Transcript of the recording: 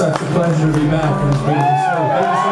such a pleasure to be back in this beautiful show. Thank you so much.